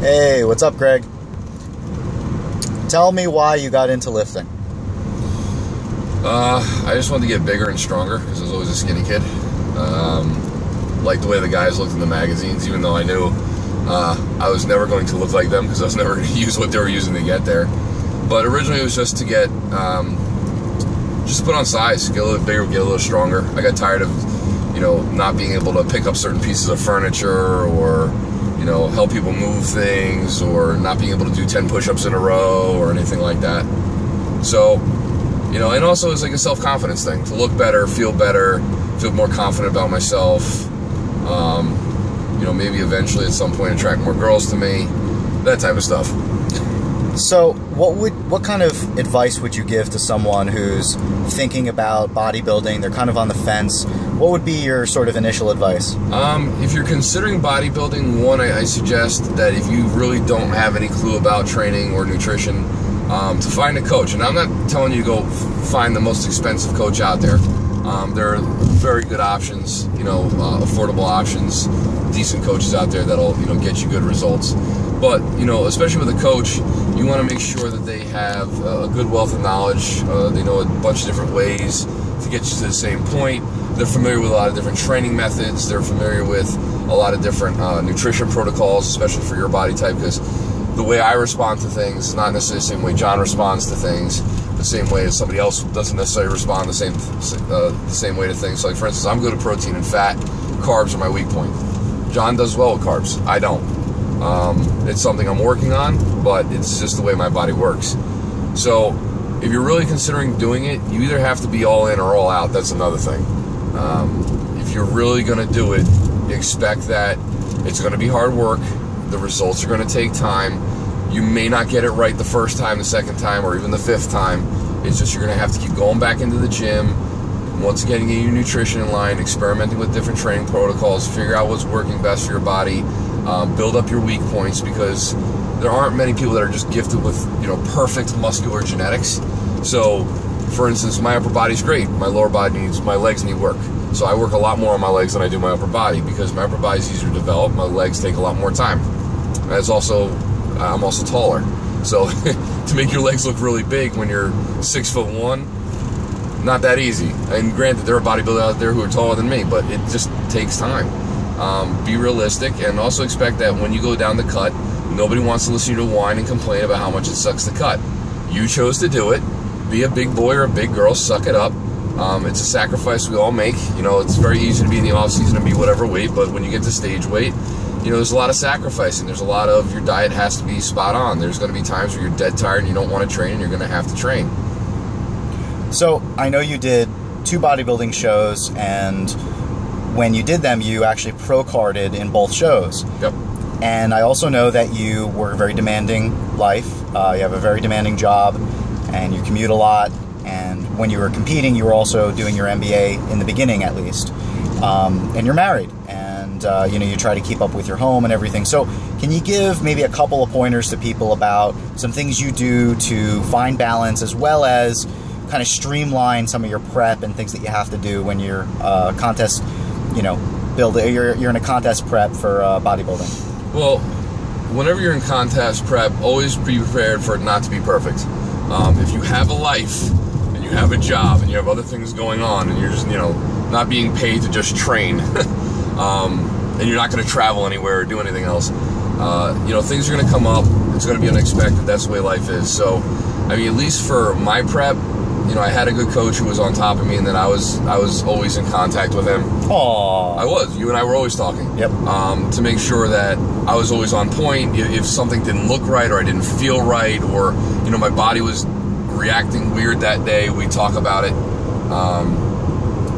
Hey, what's up, Greg? Tell me why you got into lifting. I just wanted to get bigger and stronger because I was always a skinny kid. Like the way the guys looked in the magazines, even though I knew I was never going to look like them because I was never going to use what they were using to get there. But originally it was just to get, just put on size, get a little bigger, get a little stronger. I got tired of, you know, not being able to pick up certain pieces of furniture or, you know, help people move things or not being able to do 10 push-ups in a row or anything like that. So, you know, and also it's like a self-confidence thing, to look better, feel more confident about myself. You know, maybe eventually at some point attract more girls to me, that type of stuff. So what kind of advice would you give to someone who's thinking about bodybuilding? They're kind of on the fence. What would be your sort of initial advice? If you're considering bodybuilding, one, I suggest that if you really don't have any clue about training or nutrition, to find a coach. And I'm not telling you to go find the most expensive coach out there. There are very good options, you know, affordable options, decent coaches out there that'll, you know, get you good results. But, you know, especially with a coach, you want to make sure that they have a good wealth of knowledge. They know a bunch of different ways to get you to the same point. They're familiar with a lot of different training methods. They're familiar with a lot of different nutrition protocols, especially for your body type, because the way I respond to things is not necessarily the same way John responds to things, the same way as somebody else doesn't necessarily respond the same way to things. So, like, for instance, I'm good at protein and fat. Carbs are my weak point. John does well with carbs. I don't. It's something I'm working on, but it's just the way my body works. So if you're really considering doing it, you either have to be all in or all out. That's another thing. If you're really going to do it, expect that it's going to be hard work. The results are going to take time. You may not get it right the first time, the second time, or even the fifth time. It's just you're going to have to keep going back into the gym. Once again, getting your nutrition in line, experimenting with different training protocols, figure out what's working best for your body, build up your weak points, because there aren't many people that are just gifted with, you know, perfect muscular genetics. So, for instance, my upper body's great. My lower body needs, my legs need work. So I work a lot more on my legs than I do my upper body because my upper body's easier to develop. My legs take a lot more time. That's also, I'm also taller. So to make your legs look really big when you're 6'1", not that easy. And granted, there are bodybuilders out there who are taller than me, but it just takes time. Be realistic, and also expect that when you go down the cut, nobody wants to listen to you whine and complain about how much it sucks to cut. You chose to do it. Be a big boy or a big girl. Suck it up. It's a sacrifice we all make. You know, it's very easy to be in the off season and be whatever weight, but when you get to stage weight, you know, there's a lot of sacrificing. There's a lot of, your diet has to be spot on. There's going to be times where you're dead tired and you don't want to train, and you're going to have to train. So I know you did 2 bodybuilding shows, and when you did them, you actually pro-carded in both shows. Yep. And I also know that you were a very demanding life. You have a very demanding job, and you commute a lot. And when you were competing, you were also doing your MBA in the beginning, at least. And you're married, and you know, you try to keep up with your home and everything. So can you give maybe a couple of pointers to people about some things you do to find balance, as well as kind of streamline some of your prep and things that you have to do when you're contest, you know, you're in a contest prep for bodybuilding? Well, whenever you're in contest prep, always be prepared for it not to be perfect. If you have a life and you have a job and you have other things going on and you're just, you know, not being paid to just train and you're not going to travel anywhere or do anything else, you know, things are going to come up. It's going to be unexpected. That's the way life is. So, I mean, at least for my prep, you know, I had a good coach who was on top of me, and then I was always in contact with him. Aww. I was. You and I were always talking. Yep. To make sure that I was always on point. If something didn't look right or I didn't feel right, or, you know, my body was reacting weird that day, we'd talk about it,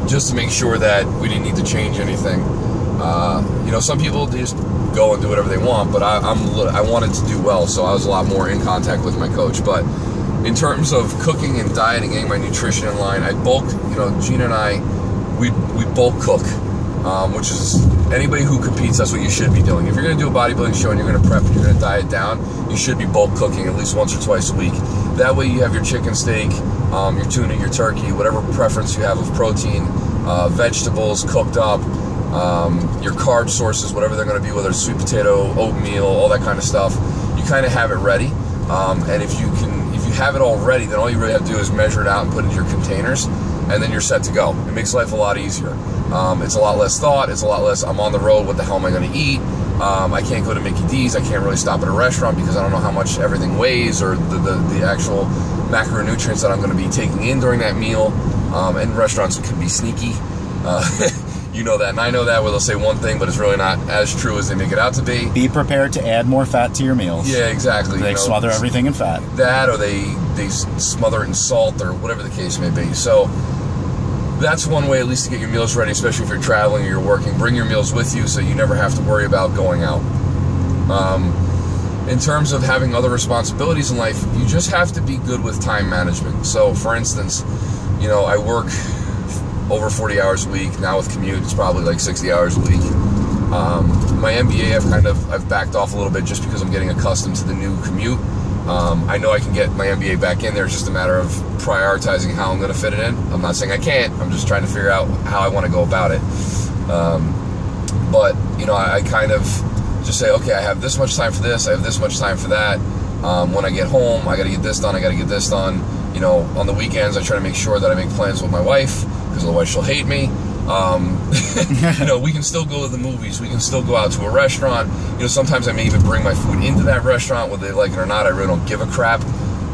just to make sure that we didn't need to change anything. You know, some people just go and do whatever they want, but I wanted to do well, so I was a lot more in contact with my coach. But in terms of cooking and dieting, getting my nutrition in line, I bulk, you know, Gina and I, we bulk cook, which is, anybody who competes, that's what you should be doing. If you're going to do a bodybuilding show and you're going to prep and you're going to diet down, you should be bulk cooking at least once or twice a week. That way you have your chicken steak, your tuna, your turkey, whatever preference you have of protein, vegetables cooked up, your carb sources, whatever they're going to be, whether it's sweet potato, oatmeal, all that kind of stuff. You kind of have it ready, and if you have it all ready, then all you really have to do is measure it out and put it into your containers, and then you're set to go. It makes life a lot easier. It's a lot less thought. It's a lot less, I'm on the road, what the hell am I going to eat? I can't go to Mickey D's. I can't really stop at a restaurant because I don't know how much everything weighs or the actual macronutrients that I'm going to be taking in during that meal. And restaurants can be sneaky. You know that, and I know that, where they'll say one thing, but it's really not as true as they make it out to be. Be prepared to add more fat to your meals. Yeah, exactly. They smother everything in fat. That, or they smother it in salt, or whatever the case may be. So that's one way, at least, to get your meals ready, especially if you're traveling or you're working. Bring your meals with you so you never have to worry about going out. In terms of having other responsibilities in life, you just have to be good with time management. So, for instance, you know, I work over 40 hours a week. Now with commute, it's probably like 60 hours a week. My MBA, I've backed off a little bit just because I'm getting accustomed to the new commute. I know I can get my MBA back in there. It's just a matter of prioritizing how I'm going to fit it in. I'm not saying I can't. I'm just trying to figure out how I want to go about it. But, you know, I kind of just say, okay, I have this much time for this. I have this much time for that. When I get home, I got to get this done. I got to get this done. You know, on the weekends, I try to make sure that I make plans with my wife, because otherwise she'll hate me. You know, we can still go to the movies. We can still go out to a restaurant. You know, sometimes I may even bring my food into that restaurant, whether they like it or not. I really don't give a crap.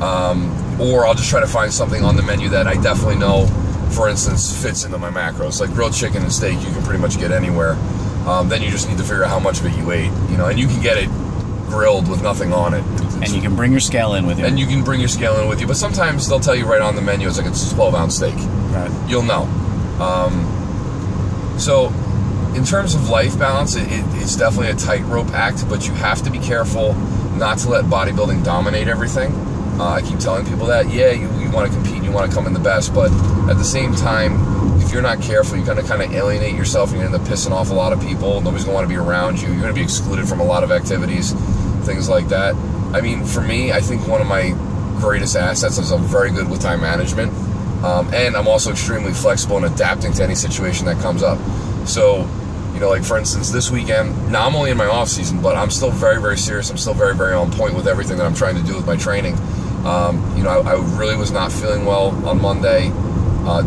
Or I'll just try to find something on the menu that I definitely know, for instance, fits into my macros. Like grilled chicken and steak, you can pretty much get anywhere. Then you just need to figure out how much of it you ate. You know, and you can get it grilled with nothing on it. And you can bring your scale in with you. And you can bring your scale in with you. But sometimes they'll tell you right on the menu, it's like, it's a 12-ounce steak. Right. You'll know. So in terms of life balance, it's definitely a tightrope act, but you have to be careful not to let bodybuilding dominate everything. I keep telling people that, yeah, you want to compete, you want to come in the best, but at the same time, if you're not careful, you're going to kind of alienate yourself, and you're going to end up pissing off a lot of people. Nobody's going to want to be around you. You're going to be excluded from a lot of activities, things like that. I mean, for me, I think one of my greatest assets is I'm very good with time management. And I'm also extremely flexible and adapting to any situation that comes up. So, you know, like for instance, this weekend, now I'm only in my off season, but I'm still very, very serious. I'm still very, very on point with everything that I'm trying to do with my training. You know, I really was not feeling well on Monday.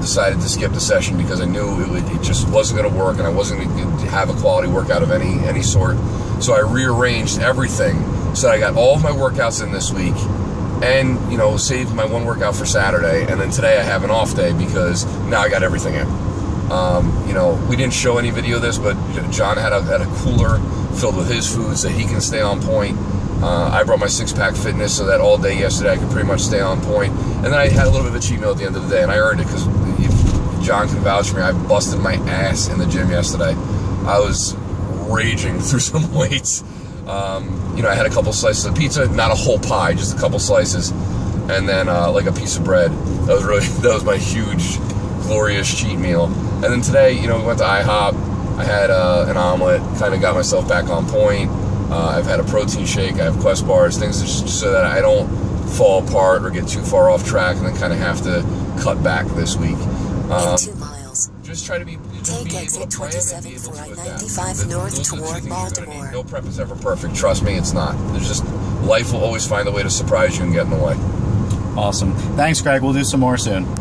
Decided to skip the session because I knew it just wasn't going to work, and I wasn't going to have a quality workout of any sort. So I rearranged everything so that I got all of my workouts in this week. And, you know, saved my one workout for Saturday, and then today I have an off day because now I got everything in. You know, we didn't show any video of this, but John had a cooler filled with his food so he can stay on point. I brought my six-pack fitness so that all day yesterday I could pretty much stay on point. And then I had a little bit of a cheat meal at the end of the day, and I earned it because John can vouch for me. I busted my ass in the gym yesterday. I was raging through some weights. You know, I had a couple slices of pizza, not a whole pie, just a couple slices, and then like a piece of bread. That was my huge, glorious cheat meal. And then today, you know, we went to IHOP. I had an omelet, kind of got myself back on point. I've had a protein shake. I have Quest bars, things just so that I don't fall apart or get too far off track, and then kind of have to cut back this week. Just try to be. Take exit 27th right 95 north toward Baltimore. No prep is ever perfect. Trust me, it's not. There's just, life will always find a way to surprise you and get in the way. Awesome. Thanks, Greg. We'll do some more soon.